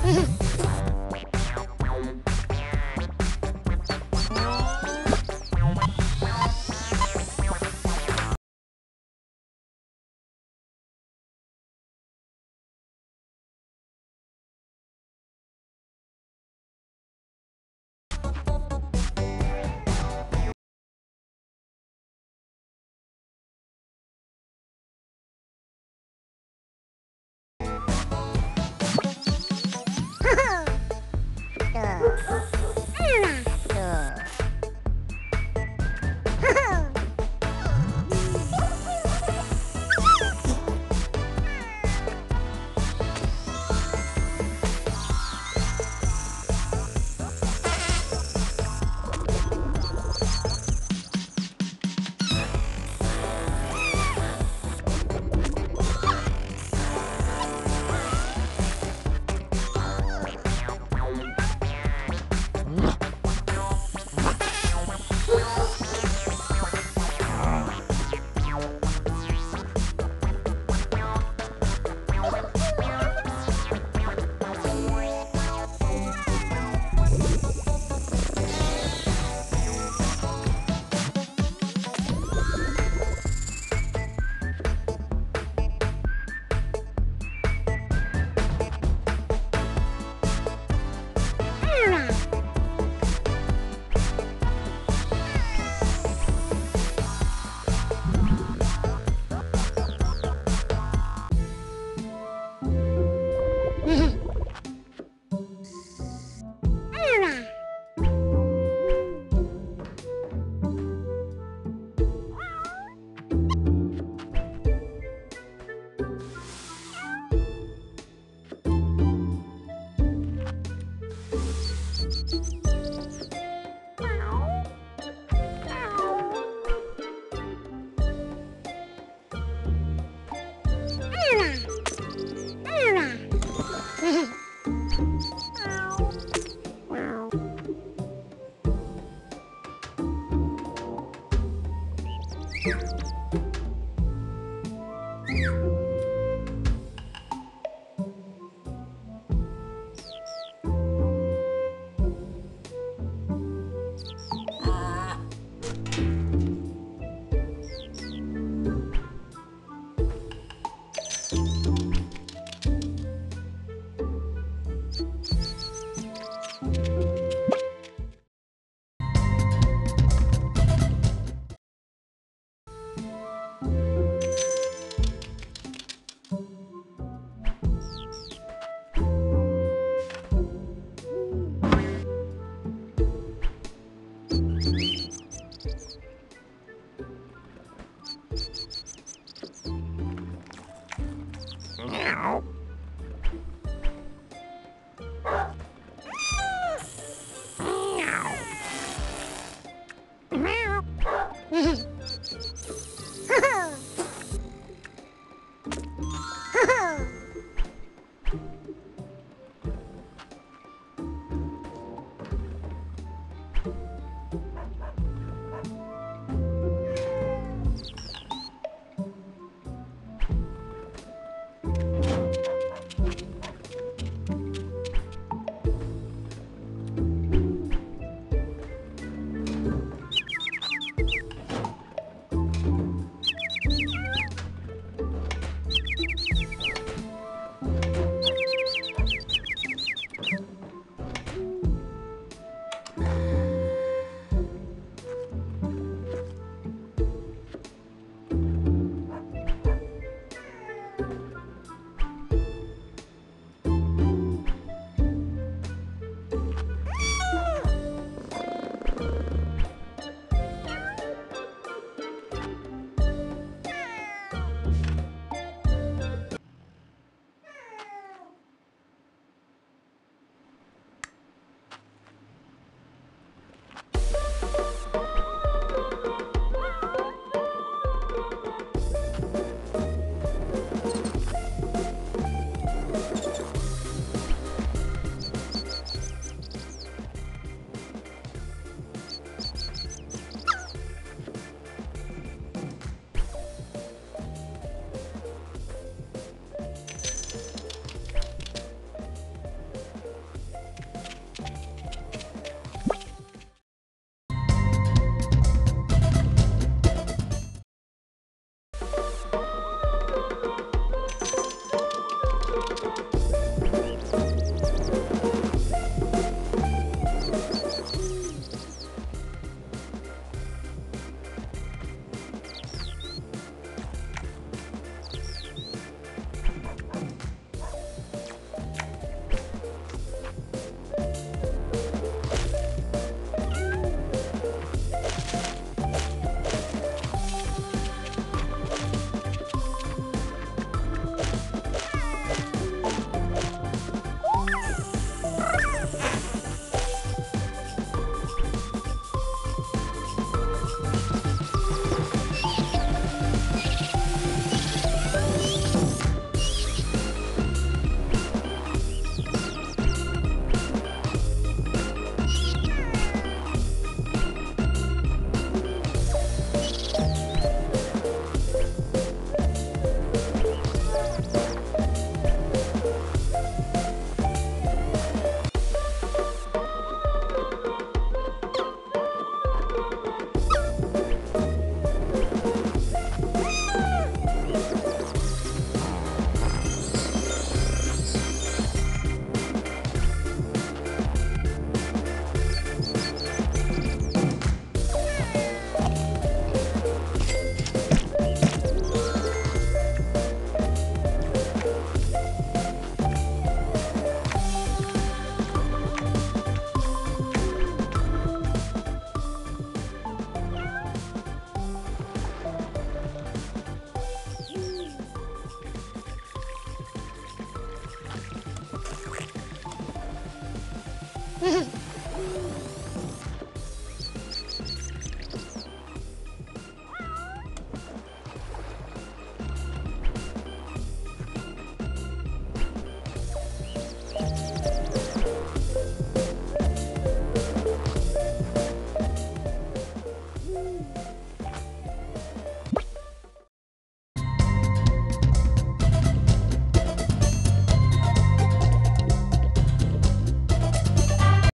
Ha ha!